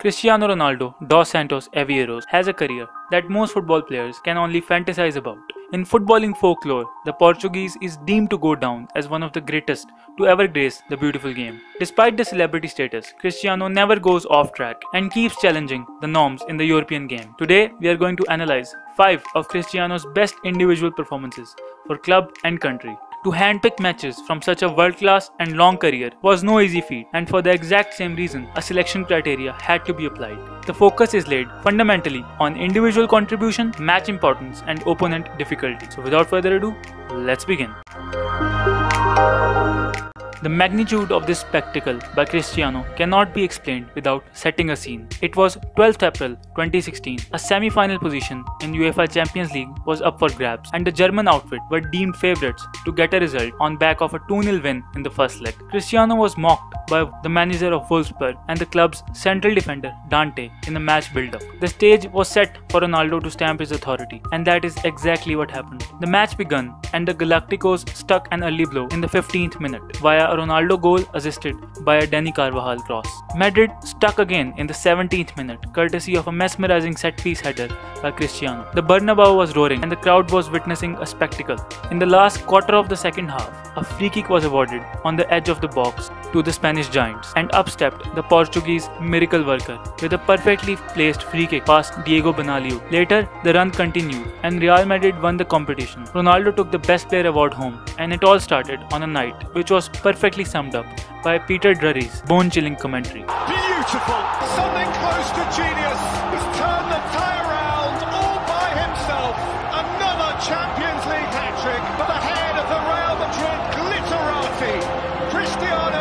Cristiano Ronaldo, Dos Santos Aveiro, has a career that most football players can only fantasize about. In footballing folklore, the Portuguese is deemed to go down as one of the greatest to ever grace the beautiful game. Despite the celebrity status, Cristiano never goes off track and keeps challenging the norms in the European game. Today, we are going to analyze 5 of Cristiano's best individual performances for club and country. To handpick matches from such a world-class and long career was no easy feat, and for the exact same reason, a selection criteria had to be applied. The focus is laid fundamentally on individual contribution, match importance, and opponent difficulty. So without further ado, let's begin. The magnitude of this spectacle by Cristiano cannot be explained without setting a scene. It was 12th April 2016. A semi-final position in UEFA Champions League was up for grabs, and the German outfit were deemed favourites to get a result on back of a 2-0 win in the first leg. Cristiano was mocked by the manager of Wolfsburg and the club's central defender Dante in the match build-up. The stage was set for Ronaldo to stamp his authority, and that is exactly what happened. The match began, and the Galacticos stuck an early blow in the 15th minute via a Ronaldo goal assisted by a Dani Carvajal cross. Madrid stuck again in the 17th minute, courtesy of a mesmerizing set-piece header by Cristiano. The Bernabeu was roaring, and the crowd was witnessing a spectacle. In the last quarter of the second half, a free kick was awarded on the edge of the box to the Spanish giants, and up stepped the Portuguese miracle worker with a perfectly placed free kick past Diego Benaglio. Later, the run continued, and Real Madrid won the competition. Ronaldo took the Best Player award home, and it all started on a night which was perfectly summed up by Peter Drury's bone-chilling commentary. Beautiful! Something close to genius. He's turned the tie around all by himself. Another Champions League hat-trick for the head of the Real Madrid glitterati, Cristiano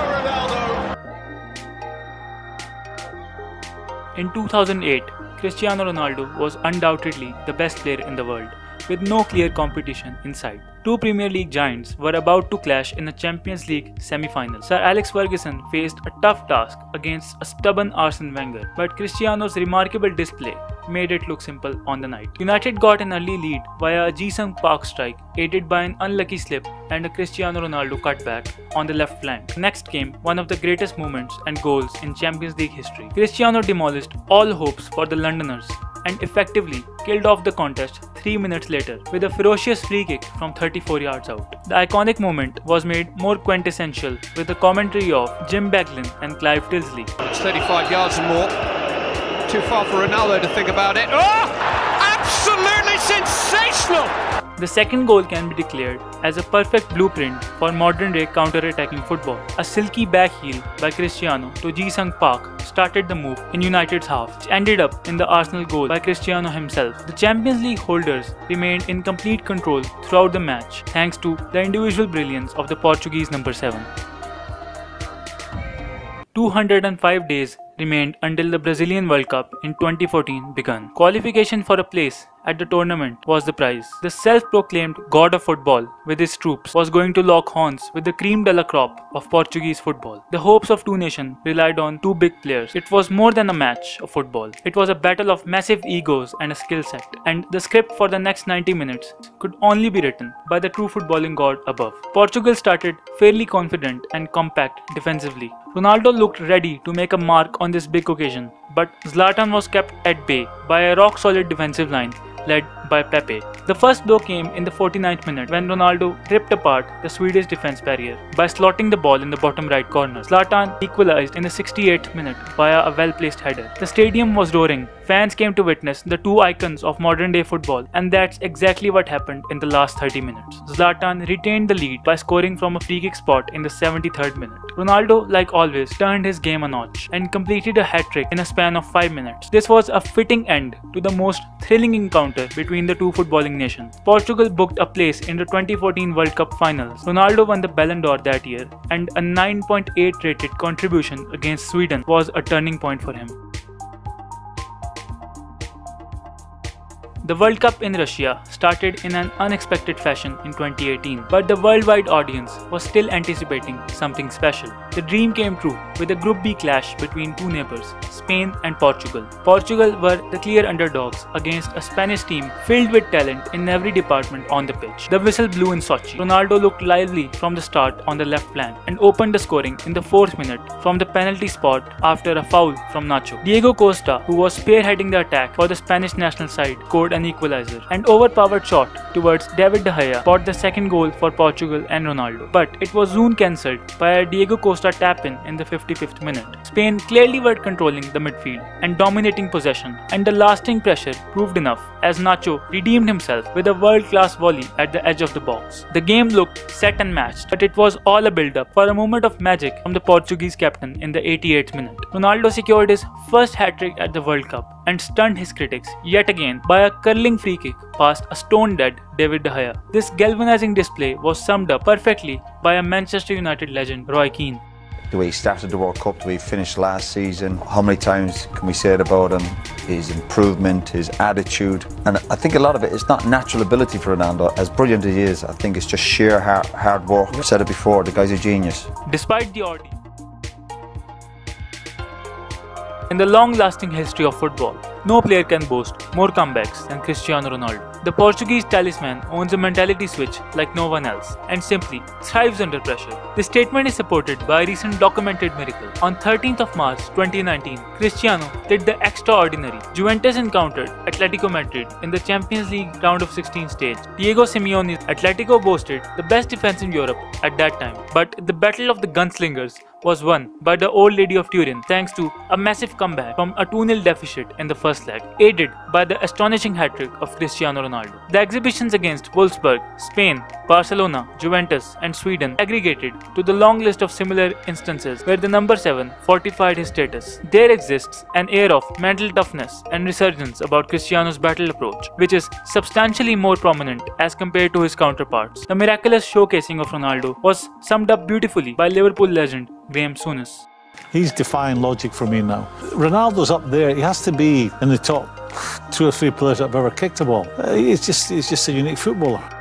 Ronaldo. In 2008, Cristiano Ronaldo was undoubtedly the best player in the world, with no clear competition in sight. Two Premier League giants were about to clash in the Champions League semi-final. Sir Alex Ferguson faced a tough task against a stubborn Arsene Wenger, but Cristiano's remarkable display made it look simple on the night. United got an early lead via a Ji-Sung Park strike, aided by an unlucky slip and a Cristiano Ronaldo cutback on the left flank. Next came one of the greatest moments and goals in Champions League history. Cristiano demolished all hopes for the Londoners and effectively killed off the contest 3 minutes later with a ferocious free kick from 34 yards out. The iconic moment was made more quintessential with the commentary of Jim Beglin and Clive Tilsley. It's 35 yards and more. Too far for Ronaldo to think about it. Oh, absolutely sensational! The second goal can be declared as a perfect blueprint for modern-day counter-attacking football. A silky back heel by Cristiano to Ji-Sung Park started the move in United's half, which ended up in the Arsenal goal by Cristiano himself. The Champions League holders remained in complete control throughout the match thanks to the individual brilliance of the Portuguese number 7. 205 days remained until the Brazilian World Cup in 2014 began. Qualification for a place at the tournament was the prize. The self-proclaimed god of football with his troops was going to lock horns with the cream de la crop of Portuguese football. The hopes of two nations relied on two big players. It was more than a match of football. It was a battle of massive egos and a skill set, and the script for the next 90 minutes could only be written by the true footballing god above. Portugal started fairly confident and compact defensively. Ronaldo looked ready to make a mark on this big occasion, but Zlatan was kept at bay by a rock-solid defensive line led by Pepe. The first blow came in the 49th minute when Ronaldo ripped apart the Swedish defense barrier by slotting the ball in the bottom right corner. Zlatan equalized in the 68th minute via a well-placed header. The stadium was roaring. Fans came to witness the two icons of modern-day football, and that's exactly what happened in the last 30 minutes. Zlatan retained the lead by scoring from a free-kick spot in the 73rd minute. Ronaldo, like always, turned his game a notch and completed a hat-trick in a span of 5 minutes. This was a fitting end to the most thrilling encounter between the two footballing nations. Portugal booked a place in the 2014 World Cup finals. Ronaldo won the Ballon d'Or that year, and a 9.8 rated contribution against Sweden was a turning point for him. The World Cup in Russia started in an unexpected fashion in 2018, but the worldwide audience was still anticipating something special. The dream came true with a Group B clash between two neighbours, Spain and Portugal. Portugal were the clear underdogs against a Spanish team filled with talent in every department on the pitch. The whistle blew in Sochi. Ronaldo looked lively from the start on the left flank and opened the scoring in the 4th minute from the penalty spot after a foul from Nacho. Diego Costa, who was spearheading the attack for the Spanish national side, scored an equalizer. An overpowered shot towards David De Gea brought the second goal for Portugal and Ronaldo, but it was soon cancelled by a Diego Costa tap-in in the 55th minute. Spain clearly were controlling the midfield and dominating possession, and the lasting pressure proved enough as Nacho redeemed himself with a world-class volley at the edge of the box. The game looked set and matched, but it was all a build-up for a moment of magic from the Portuguese captain in the 88th minute. Ronaldo secured his first hat-trick at the World Cup and stunned his critics yet again by a curling free kick past a stone-dead David De Gea. This galvanizing display was summed up perfectly by a Manchester United legend, Roy Keane. The way he started the World Cup, the way he finished last season, how many times can we say it about him? His improvement, his attitude, and I think a lot of it is not natural ability for Ronaldo. As brilliant as he is, I think it's just sheer hard work. I've said it before, the guy's a genius. Despite the ordeal. In the long-lasting history of football, no player can boast more comebacks than Cristiano Ronaldo. The Portuguese talisman owns a mentality switch like no one else and simply thrives under pressure. This statement is supported by a recent documented miracle. On 13th of March 2019, Cristiano did the extraordinary. Juventus encountered Atletico Madrid in the Champions League round of 16 stage. Diego Simeone's Atletico boasted the best defense in Europe at that time, but the battle of the gunslingers was won by the Old Lady of Turin thanks to a massive comeback from a 2-0 deficit in the first leg, aided by the astonishing hat-trick of Cristiano Ronaldo. The exhibitions against Wolfsburg, Spain, Barcelona, Juventus and Sweden aggregated to the long list of similar instances where the number 7 fortified his status. There exists an air of mental toughness and resurgence about Cristiano's battle approach, which is substantially more prominent as compared to his counterparts. The miraculous showcasing of Ronaldo was summed up beautifully by Liverpool legend Graeme Souness. He's defying logic for me now. Ronaldo's up there, he has to be in the top 2 or 3 players that have ever kicked a ball. He's just a unique footballer.